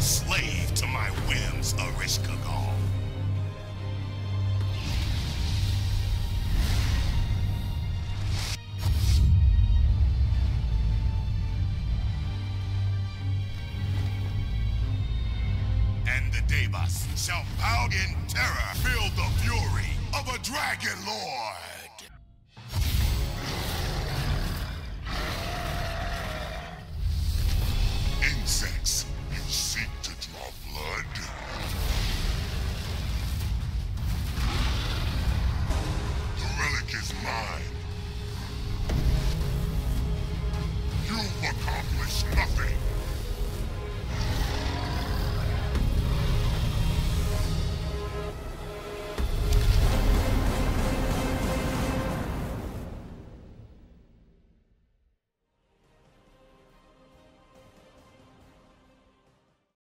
a slave to my whims, Arishka Gal. And the Devas shall bow in terror, feel the fury of a dragon lord. Insects, you seek to draw blood? The relic is mine.